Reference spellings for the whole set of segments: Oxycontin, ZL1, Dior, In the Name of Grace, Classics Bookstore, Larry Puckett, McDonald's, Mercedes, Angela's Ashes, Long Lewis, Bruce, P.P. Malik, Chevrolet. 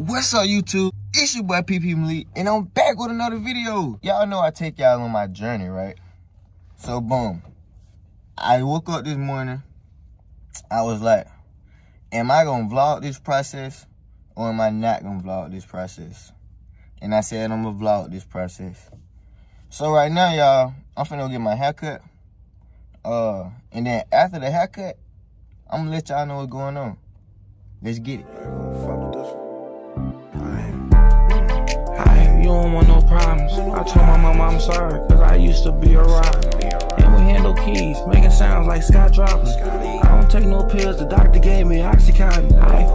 What's up, YouTube? It's your boy P.P. Malik, and I'm back with another video. Y'all know I take y'all on my journey, right? So, boom. I woke up this morning. I was like, am I going to vlog this process, or am I not going to vlog this process? And I said, I'm going to vlog this process. So, right now, y'all, I'm finna go get my haircut. And then after the haircut, I'm going to let y'all know what's going on. Let's get it. You don't want no problems. I told my mama I'm sorry, cause I used to be a robber. And we handle keys, making sounds like skydroppers. I don't take no pills, the doctor gave me Oxycontin.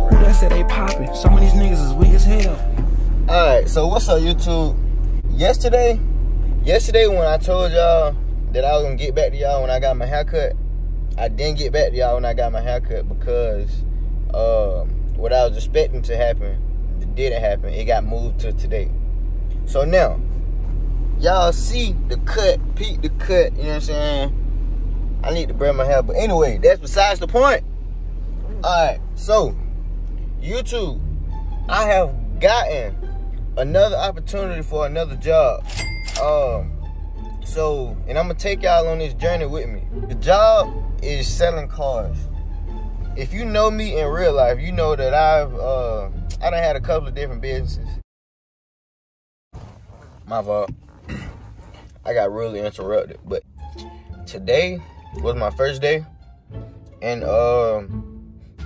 Who that said they poppin'? Some of these niggas is weak as hell. Alright, so what's up, YouTube? Yesterday when I told y'all that I was gonna get back to y'all when I got my haircut, I didn't get back to y'all when I got my haircut because what I was expecting to happen didn't happen. It got moved to today. So now, y'all see the cut, peep the cut, you know what I'm saying? I need to braid my hair, but anyway, that's besides the point. Alright, so, YouTube, I have gotten another opportunity for another job. And I'm going to take y'all on this journey with me. The job is selling cars. If you know me in real life, you know that I done had a couple of different businesses. My fault. I got really interrupted, but today was my first day, and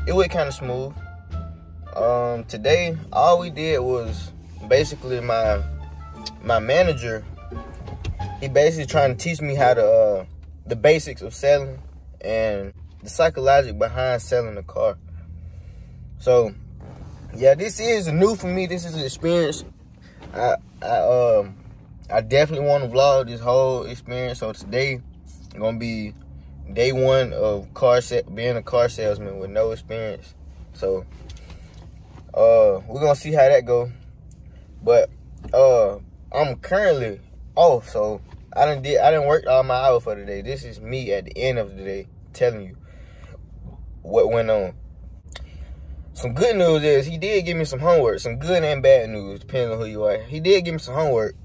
it went kind of smooth. Today, all we did was basically my manager. He basically trying to teach me how to the basics of selling and the psychological behind selling a car. So, yeah, this is new for me. This is an experience. I definitely want to vlog this whole experience. So today gonna be day one of being a car salesman with no experience. So we're gonna see how that go. But I'm currently off, so I done worked all my hours for the day. This is me at the end of the day telling you what went on. Some good news is he did give me some homework. Some good and bad news, depending on who you are. He did give me some homework.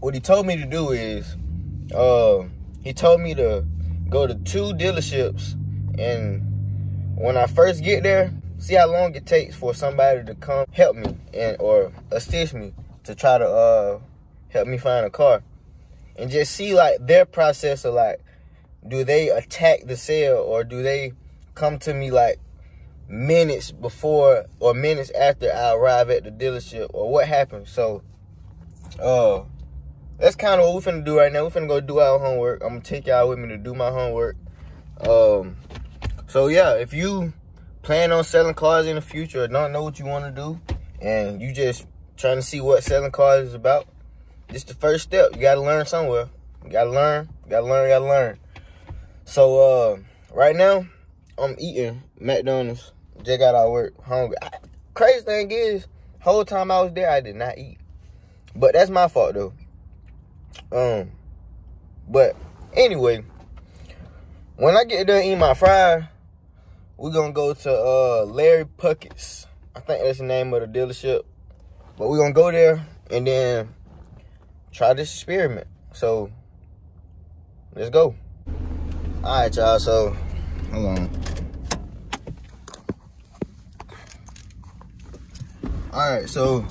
What he told me to do is, he told me to go to 2 dealerships, and when I first get there, see how long it takes for somebody to come help me or assist me to try to help me find a car, and just see like their process of like, do they attack the sale or do they come to me like minutes before or minutes after I arrive at the dealership, or what happened. So that's kind of what we're finna do right now. We're finna go do our homework. I'm gonna take y'all with me to do my homework. So yeah, if you plan on selling cars in the future or don't know what you want to do and you just trying to see what selling cars is about, this is the first step. You gotta learn somewhere. You gotta learn, gotta learn, gotta learn. So right now I'm eating McDonald's. Just got out of work, hungry. Crazy thing is, whole time I was there, I did not eat. But that's my fault, though. But anyway, when I get done eating my fries, we're going to go to Larry Puckett's. I think that's the name of the dealership. But we're going to go there and then try this experiment. So, let's go. All right, y'all. So, hold on. Alright, so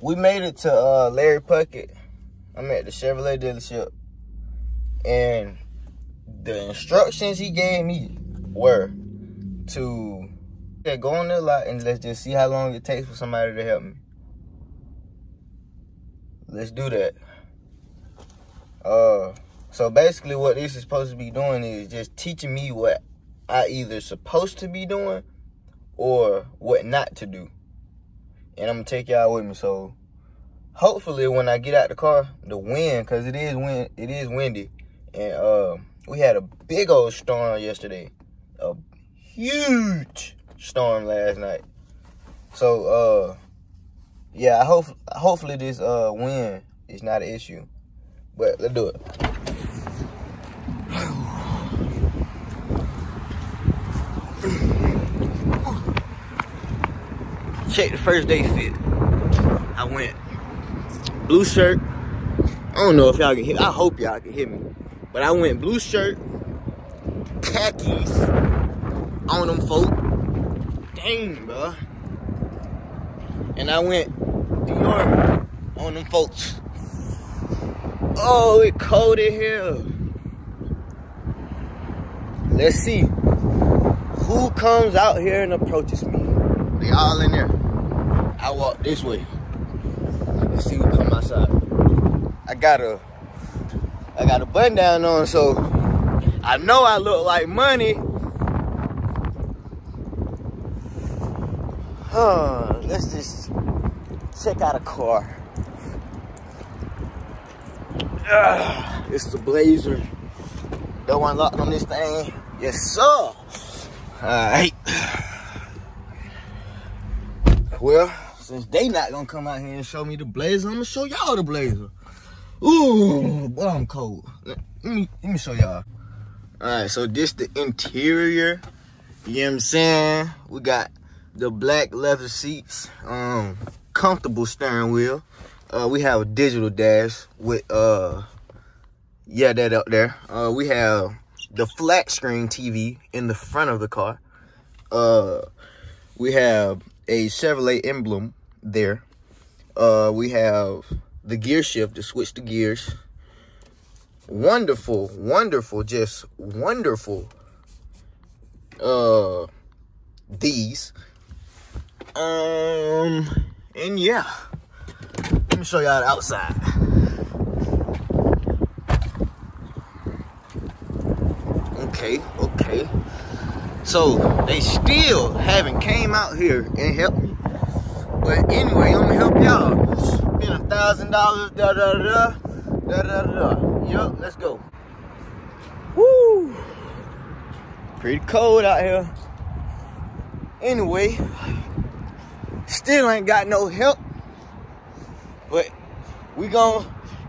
we made it to Larry Puckett. I'm at the Chevrolet dealership. And the instructions he gave me were to go on the lot and let's just see how long it takes for somebody to help me. Let's do that. So basically what this is supposed to be doing is just teaching me what I either supposed to be doing or what not to do. And I'm going to take y'all with me. So, hopefully, when I get out the car, the wind, because it is windy. And we had a big old storm yesterday. A huge storm last night. So, yeah, hopefully this wind is not an issue. But, let's do it. Check the first day fit. I went blue shirt. I don't know if y'all can hear me. I hope y'all can hear me. But I went blue shirt, khakis on them folk. Dang, bruh. And I went Dior on them folks. Oh, it cold in here. Let's see who comes out here and approaches me. They all in there. I walk this way. Let's see who comes outside. I got a button down on, so I know I look like money. Huh, let's just check out a car. It's the Blazer. Don't unlock on this thing. Yes, sir. All right. Well, since they not gonna come out here and show me the Blazer, I'm gonna show y'all the Blazer. Ooh, boy, I'm cold. Let me show y'all. All right, so this the interior. You know what I'm saying? We got the black leather seats, comfortable steering wheel. We have a digital dash with yeah, that up there. We have the flat screen TV in the front of the car. We have a Chevrolet emblem there. We have the gear shift to switch the gears. Wonderful, wonderful, just wonderful. These. And yeah, let me show y'all the outside. Okay. So they still haven't came out here and helped me. But anyway, I'm gonna help y'all. Spend $1,000, Yup, let's go. Woo! Pretty cold out here. Anyway, still ain't got no help. But we gonna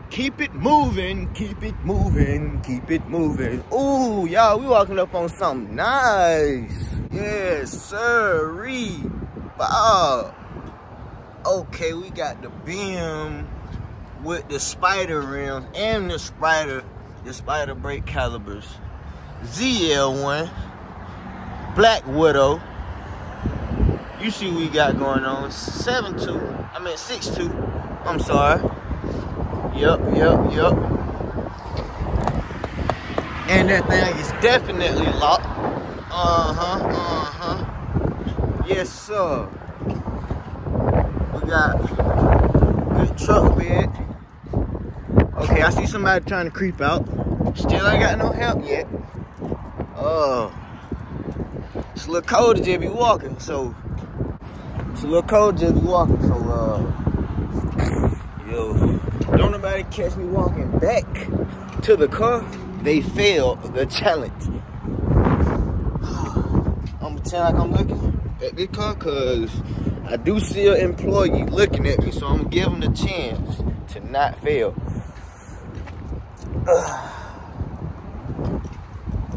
keep it moving, keep it moving, keep it moving. Ooh, y'all, we walking up on something nice. Yes, sirree. Bob. Okay, we got the BM with the spider rims and the spider brake calipers. ZL1, Black Widow. You see what we got going on. 6'2", I'm sorry. Yup. And that thing is definitely locked. Yes, sir. We got good truck bed. Okay, I see somebody trying to creep out. Still ain't got no help yet. Oh. It's a little cold to just be walking, so. Yo, don't nobody catch me walking back to the car. They failed the challenge. I'm pretend like I'm looking at this car, cause I do see an employee looking at me, so I'm gonna give him the chance to not fail.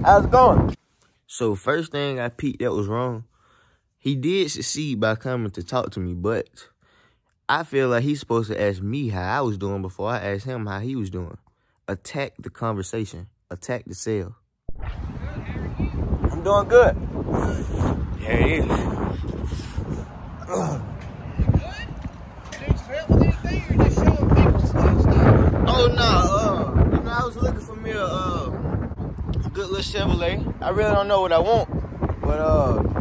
How's it going? So first thing I peeped that was wrong. He did succeed by coming to talk to me, but I feel like he's supposed to ask me how I was doing before I asked him how he was doing. Attack the conversation. Attack the sale. I'm doing good. Yeah, he is. Oh, no. You know, I was looking for me a good little Chevrolet. I really don't know what I want. But,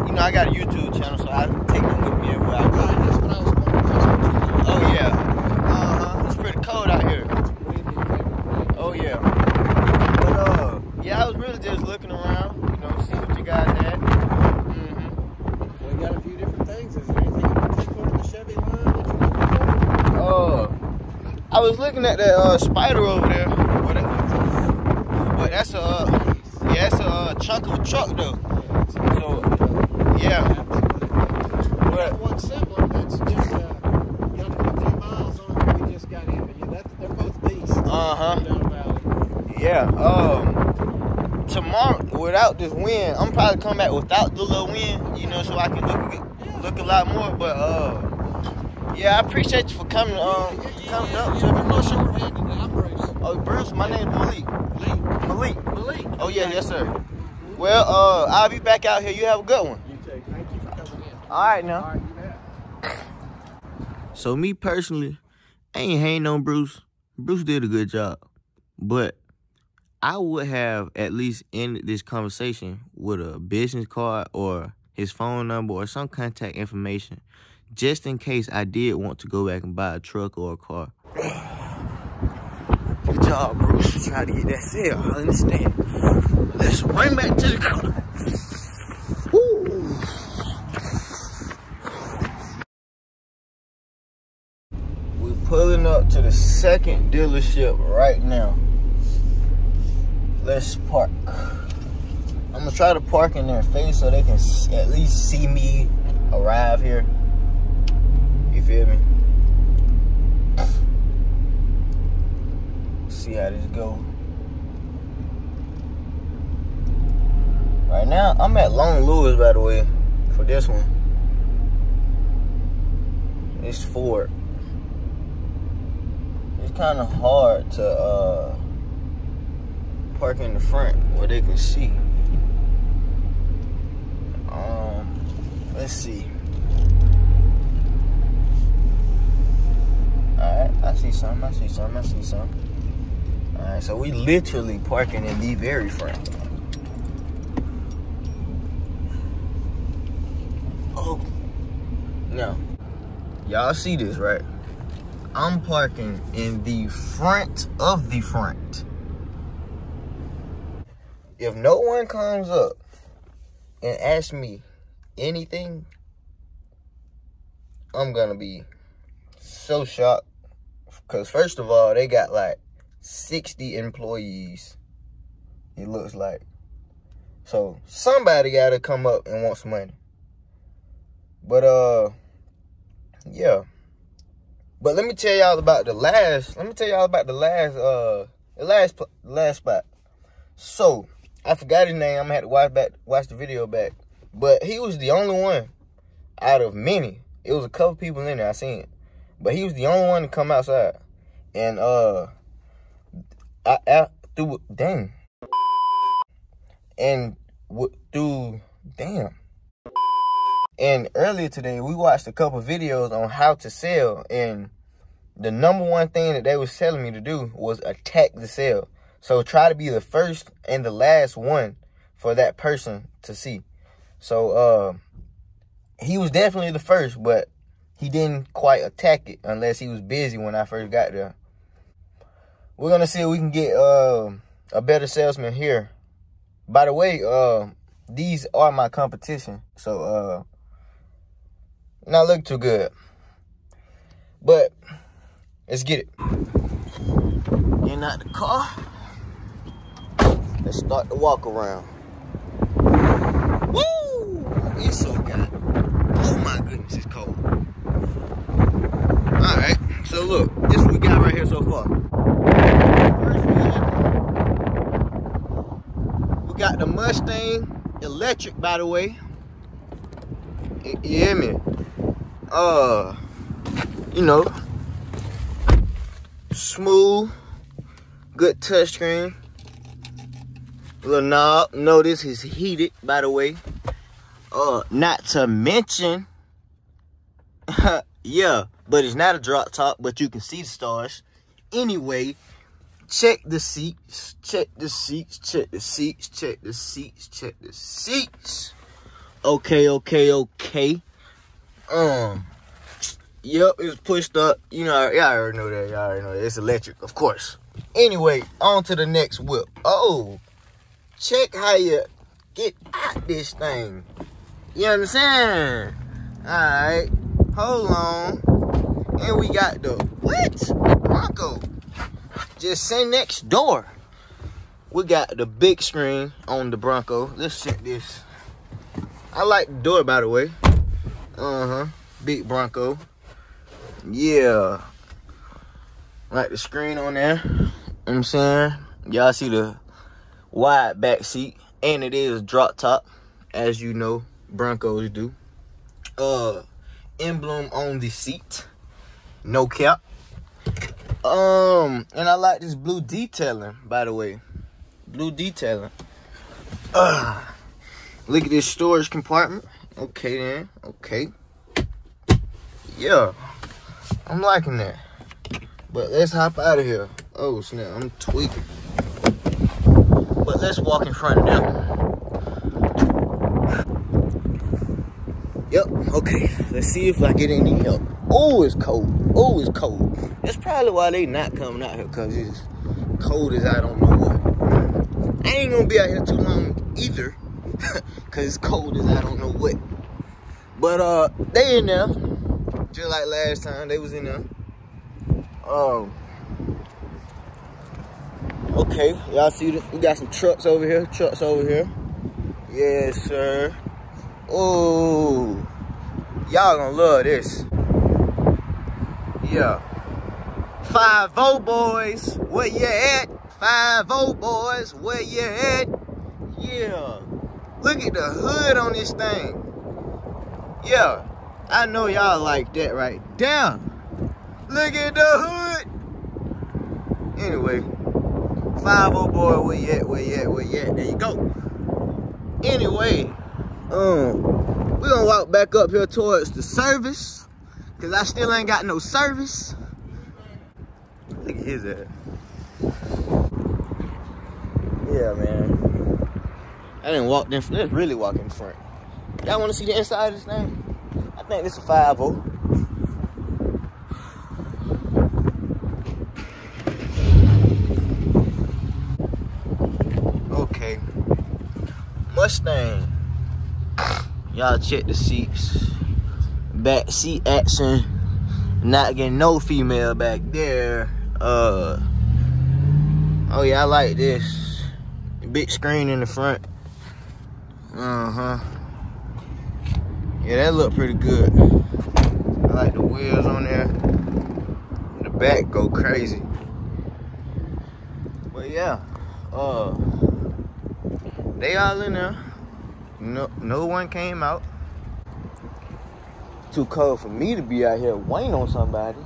you know, I got a YouTube channel, so I take them with me everywhere I go. That's what I was going to. Oh, yeah. It's pretty cold out here. Oh, yeah. But, yeah, I was really just looking around, you know, see what you guys had. Mm-hmm. We got a few different things. Is there anything you can take over the Chevy line that you're looking for? I was looking at that spider over there. But that's a, yeah, that's a chunk of a truck, though. So, yeah. But one sibling that's just got 15 miles on it we just got in. But yeah, they're both beasts. Yeah. Tomorrow, without this wind, I'm probably coming back without the little wind, you know, so I can look look a lot more, but yeah, I appreciate you for coming up to me. Oh, Bruce, my name is Malik. Malik. Oh yeah, yes sir. Well, I'll be back out here. You have a good one. You take. Thank you for coming in. All right now. All right, you back. So me personally, I ain't hating on Bruce. Bruce did a good job, but I would have at least ended this conversation with a business card or his phone number or some contact information, just in case I did want to go back and buy a truck or a car. Good job, Bruce. Try to get that sale. I understand. Let's run back to the car. Woo. We're pulling up to the second dealership right now. Let's park. I'm gonna try to park in their face so they can at least see me arrive here. You feel me? See how this go. Right now, I'm at Long Lewis, by the way, for this one. It's Ford. It's kind of hard to park in the front where they can see. Let's see. Alright, I see something. Alright, so we literally parking in the very front. Oh. Now, y'all see this, right? I'm parking in the front of the front. If no one comes up and asks me anything, I'm going to be so shocked. Because first of all, they got like 60 employees, it looks like. So somebody got to come up and want some money. But, yeah. But let me tell y'all about the last, last spot. So, I forgot his name. I'm going to have to watch the video back. But he was the only one out of many. It was a couple people in there. I seen it. But he was the only one to come outside. And, And earlier today, we watched a couple videos on how to sell. And the number one thing that they was telling me to do was attack the sale. So try to be the first and the last one for that person to see. So, he was definitely the first, but he didn't quite attack it unless he was busy when I first got there. We're going to see if we can get a better salesman here. By the way, these are my competition, so not look too good. But let's get it. Getting out the car. Let's start the walk around. It's so good. Oh my goodness, it's cold. Alright, so look, this is what we got right here so far. First vehicle, we got the Mustang, electric by the way. You hear me? You know, smooth, good touchscreen. Little knob, notice it's heated by the way. Not to mention, yeah, but it's not a drop top, but you can see the stars. Anyway, check the seats, check the seats, check the seats, check the seats, check the seats. Okay. Yep, it's pushed up. You know, y'all already know that. It's electric, of course. Anyway, on to the next whip. Oh, check how you get out this thing. You understand? Alright. Hold on. And we got the what? The Bronco. Just sitting next door. We got the big screen on the Bronco. Let's check this. I like the door by the way. Big Bronco. Yeah. Like the screen on there. You know what I'm saying? Y'all see the wide back seat. And it is drop top, as you know. Broncos do. emblem on the seat, no cap. And I like this blue detailing, by the way. Blue detailing. Look at this storage compartment. Okay then, okay. Yeah, I'm liking that. But let's hop out of here. Oh snap, I'm tweaking. But let's walk in front of them. Yep, okay. Let's see if I get any help. Oh, it's cold. Oh, it's cold. That's probably why they not coming out here, because it's cold as I don't know what. I ain't going to be out here too long either, because it's cold as I don't know what. But they in there. Just like last time, they was in there. Okay, y'all see this? We got some trucks over here. Trucks over here. Yes, sir. Oh, y'all gonna love this. Yeah. 5-0 boys, where you at? 5-0 boys, where you at? Yeah. Look at the hood on this thing. Yeah. I know y'all like that right there. Look at the hood. Anyway, 5-0 boy, where you at, where you at, where you at? There you go. Anyway, we're gonna walk back up here towards the service, cause I still ain't got no service. Look at his ass. Yeah, man. I didn't walk in front. Let's really walk in front. Y'all wanna see the inside of this thing? I think this is 5-0. Okay. Mustang. Y'all check the seats. Back seat action. Not getting no female back there. Oh yeah, I like this. Big screen in the front. Yeah, that look pretty good. I like the wheels on there. The back go crazy. But yeah, they all in there. No one came out. Too cold for me to be out here waiting on somebody.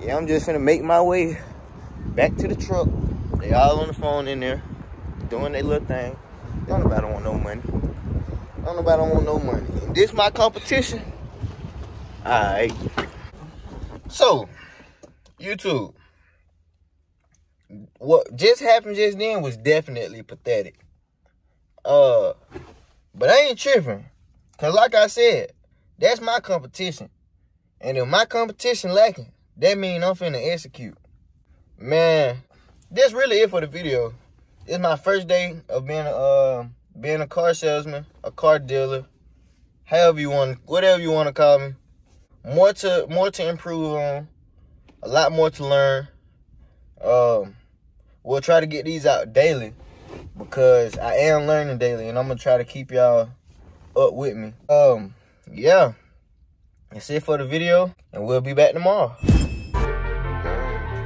Yeah, I'm just finna make my way back to the truck. They all on the phone in there, doing their little thing. Don't nobody want no money. Don't nobody want no money. Is this my competition? Alright. So, YouTube. What just happened just then was definitely pathetic. But I ain't tripping. Cause like I said, that's my competition. And if my competition lacking, that means I'm finna execute. Man, that's really it for the video. It's my first day of being a car salesman, a car dealer, however you want, whatever you want to call me. More to improve on, a lot more to learn. We'll try to get these out daily because I am learning daily, and I'm gonna try to keep y'all up with me. Yeah, that's it for the video, and we'll be back tomorrow.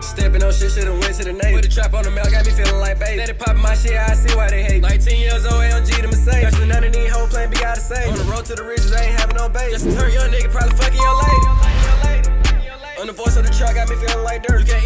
Stepping on shit, shoulda went to the night. Put a trap on the mail, got me feeling like babe. Let it pop my shit, I see why they hate. 19 years old, LG to Mercedes. That's none of these whole plan be out of sight. On the road to the riches, I ain't having no bait. Just turn young nigga, probably fucking your lady. On the voice of the truck, got me feeling like dirt.